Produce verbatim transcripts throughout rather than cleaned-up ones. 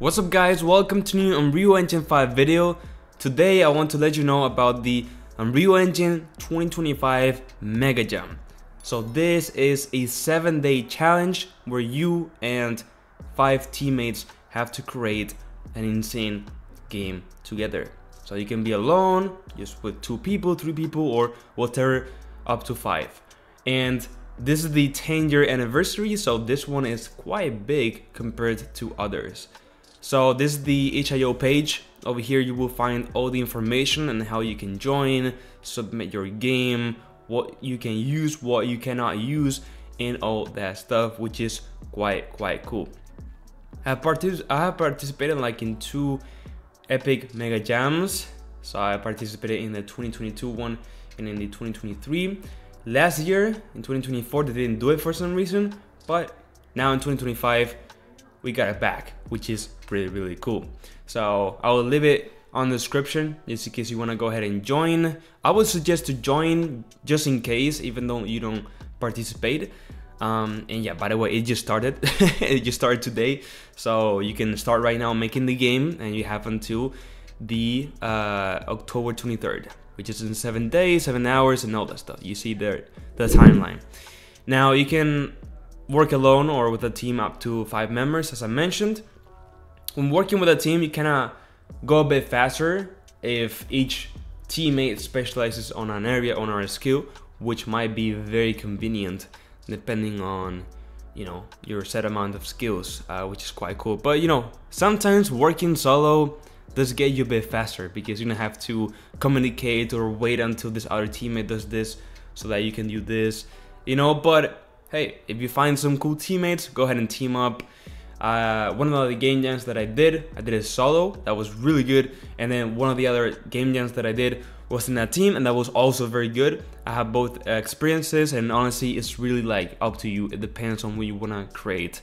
What's up guys, welcome to new Unreal Engine five video. Today I want to let you know about the Unreal Engine twenty twenty-five Mega Jam. So this is a seven day challenge where you and five teammates have to create an insane game together. So you can be alone, just with two people, three people or whatever, up to five. And this is the ten year anniversary, so this one is quite big compared to others. So this is the H I O page. Over here you will find all the information and how you can join, submit your game, what you can use, what you cannot use, and all that stuff, which is quite, quite cool. I have, partic I have participated like in two Epic Mega Jams. So I participated in the twenty twenty-two one and in the twenty twenty-three. Last year, in twenty twenty-four, they didn't do it for some reason, but now in twenty twenty-five, we got it back, which is really, really cool. So I will leave it on the description just in case you want to go ahead and join. I would suggest to join just in case, even though you don't participate. Um, and yeah, by the way, it just started. It just started today. So you can start right now making the game, and you have until the uh, October twenty-third, which is in seven days, seven hours, and all that stuff. You see there the timeline. Now you can work alone or with a team up to five members, as I mentioned. When working with a team, you cannot go a bit faster if each teammate specializes on an area, on our skill, which might be very convenient depending on, you know, your set amount of skills, uh, which is quite cool. But you know, sometimes working solo does get you a bit faster because you don't have to communicate or wait until this other teammate does this so that you can do this, you know. But hey, if you find some cool teammates, go ahead and team up. Uh, one of the game jams that I did, I did a solo. That was really good. And then one of the other game jams that I did was in that team, and that was also very good. I have both experiences, and honestly, it's really like up to you. It depends on what you want to create.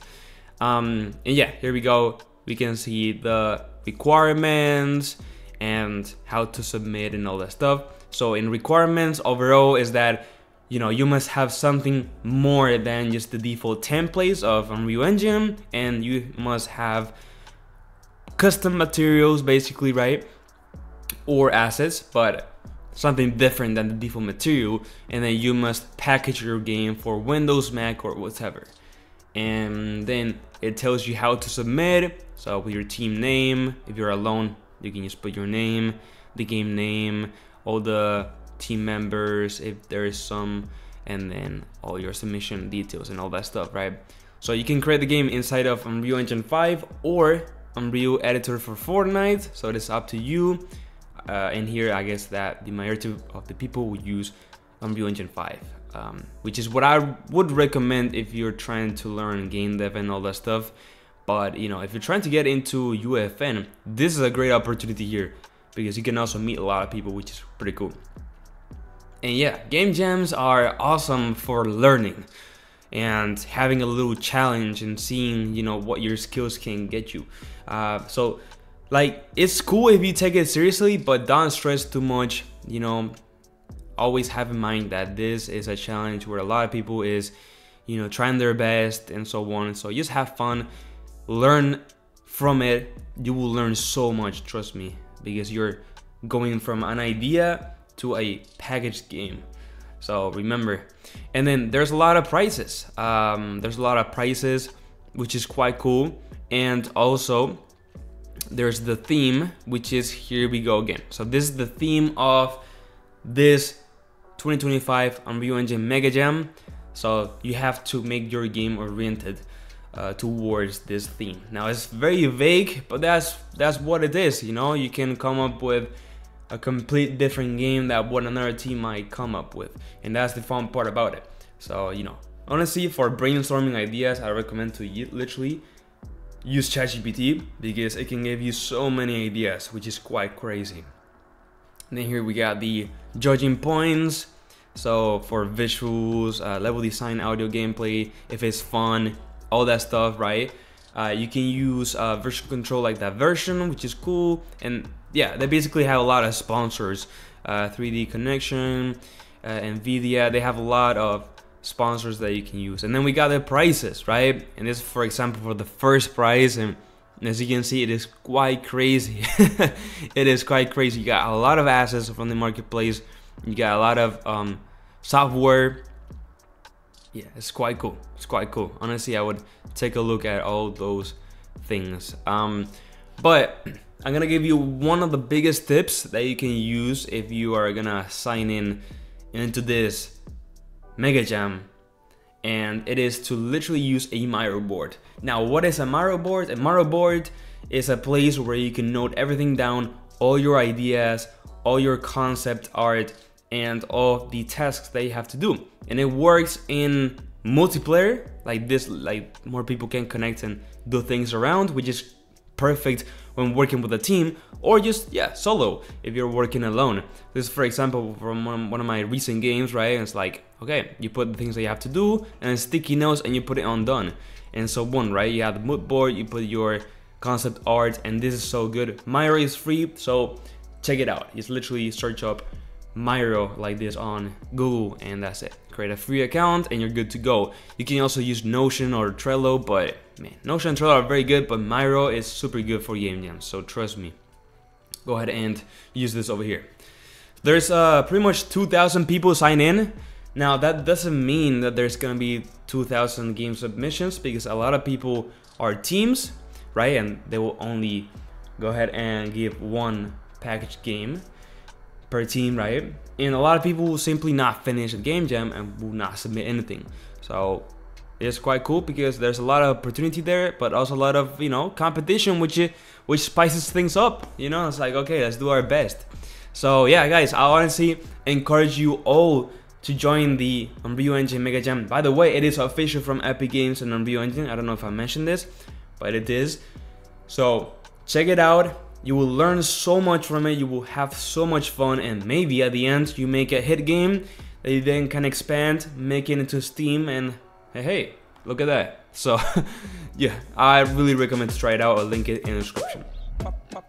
Um, and yeah, here we go. We can see the requirements and how to submit and all that stuff. So in requirements overall is that, you know, you must have something more than just the default templates of Unreal Engine, and you must have custom materials basically, right? Or assets, but something different than the default material. And then you must package your game for Windows, Mac, or whatever. And then it tells you how to submit. So with your team name, if you're alone, you can just put your name, the game name, all the team members if there is some, and then all your submission details and all that stuff, right? So you can create the game inside of Unreal Engine five or Unreal Editor for Fortnite, so it is up to you. Uh, and here I guess that the majority of the people would use Unreal Engine five, um, which is what I would recommend if you're trying to learn game dev and all that stuff. But you know, if you're trying to get into U F N, this is a great opportunity here because you can also meet a lot of people, which is pretty cool. And yeah, game jams are awesome for learning and having a little challenge and seeing, you know, what your skills can get you. Uh, so, like, it's cool if you take it seriously, but don't stress too much. You know, always have in mind that this is a challenge where a lot of people is, you know, trying their best and so on. So just have fun, learn from it. You will learn so much, trust me, because you're going from an idea to a packaged game. So remember, and then there's a lot of prices. Um, there's a lot of prices, which is quite cool. And also there's the theme, which is here we go again. So this is the theme of this twenty twenty-five Unreal Engine Mega Jam. So you have to make your game oriented uh, towards this theme. Now it's very vague, but that's that's what it is. You know, you can come up with a complete different game that what another team might come up with, and that's the fun part about it. So you know, honestly, for brainstorming ideas, I recommend to you literally use ChatGPT because it can give you so many ideas, which is quite crazy. And then here we got the judging points. So for visuals, uh, level design, audio, gameplay, if it's fun, all that stuff, right? Uh, you can use uh, version control like that version, which is cool. And yeah, they basically have a lot of sponsors. uh, three D Connection, uh, NVIDIA, they have a lot of sponsors that you can use. And then we got the prices, right? And this, for example, for the first prize, and And as you can see, it is quite crazy. It is quite crazy. You got a lot of assets from the marketplace. You got a lot of um, software. Yeah, it's quite cool. It's quite cool. Honestly, I would take a look at all those things. Um, but I'm gonna give you one of the biggest tips that you can use if you are gonna sign in into this Mega Jam, and it is to literally use a Miro board. Now, what is a Miro board? A Miro board is a place where you can note everything down, all your ideas, all your concept art, and all the tasks that you have to do. And it works in multiplayer, like this, like more people can connect and do things around, which is perfect when working with a team, or just, yeah, solo if you're working alone. This, for example, from one of my recent games, right? And it's like, okay, you put the things that you have to do and sticky notes, and you put it on done. And so on, right? You have the mood board, you put your concept art, and this is so good. Miro is free, so check it out. It's literally search up Miro like this on Google, and that's it. Create a free account and you're good to go. You can also use Notion or Trello, but man, Notion and Trello are very good, but Miro is super good for game jams, so trust me. Go ahead and use this over here. There's uh, pretty much two thousand people sign in. Now, that doesn't mean that there's gonna be two thousand game submissions, because a lot of people are teams, right? And they will only go ahead and give one package game per team, right? And a lot of people will simply not finish a game jam and will not submit anything. So it's quite cool because there's a lot of opportunity there, but also a lot of, you know, competition, which which spices things up. You know, it's like, okay, let's do our best. So yeah, guys, I honestly encourage you all to join the Unreal Engine Mega Jam. By the way, it is official from Epic Games and Unreal Engine. I don't know if I mentioned this, but it is. So check it out. You will learn so much from it, you will have so much fun, and maybe at the end you make a hit game that you then can expand, make it into Steam, and hey, hey, look at that. So yeah, I really recommend to try it out. I'll link it in the description.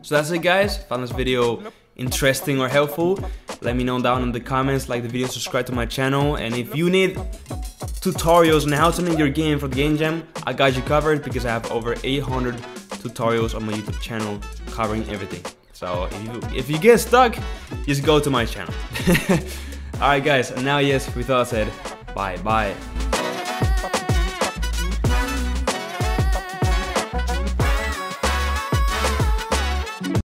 So that's it, guys. Found this video interesting or helpful? Let me know down in the comments, like the video, subscribe to my channel, and if you need tutorials on how to make your game for the game jam, I got you covered, because I have over eight hundred tutorials on my YouTube channel covering everything. So if you, if you get stuck, just go to my channel. Alright guys, and now yes, with that said, bye bye.